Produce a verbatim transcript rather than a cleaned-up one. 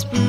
just breathe.